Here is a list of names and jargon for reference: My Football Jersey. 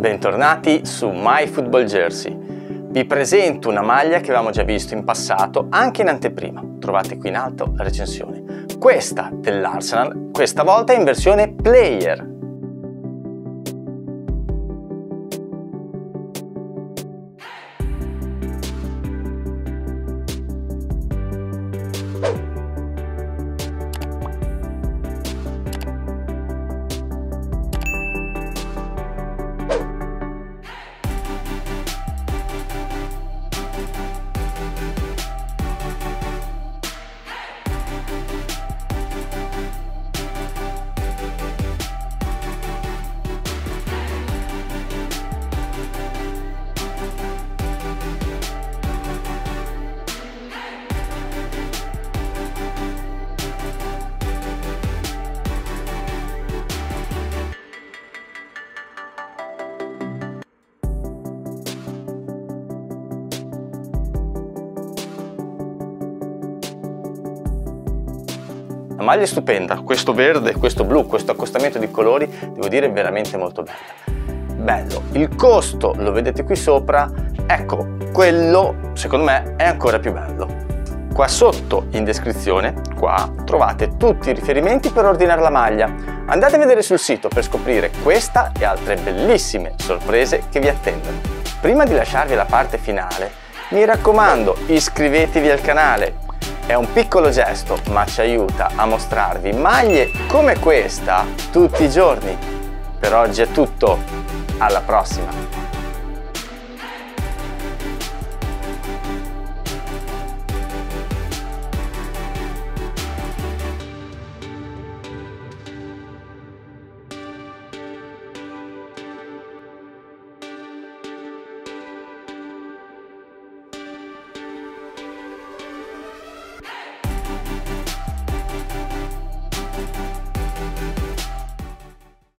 Bentornati su My Football Jersey. Vi presento una maglia che avevamo già visto in passato, anche in anteprima. Trovate qui in alto la recensione. Questa dell'Arsenal, questa volta in versione player. La maglia è stupenda, questo verde, questo blu, questo accostamento di colori, devo dire veramente molto bella. Bello, il costo lo vedete qui sopra, ecco, quello secondo me è ancora più bello. Qua sotto in descrizione, qua, trovate tutti i riferimenti per ordinare la maglia. Andate a vedere sul sito per scoprire questa e altre bellissime sorprese che vi attendono. Prima di lasciarvi alla parte finale, mi raccomando, iscrivetevi al canale. È un piccolo gesto, ma ci aiuta a mostrarvi maglie come questa tutti i giorni. Per oggi è tutto, alla prossima!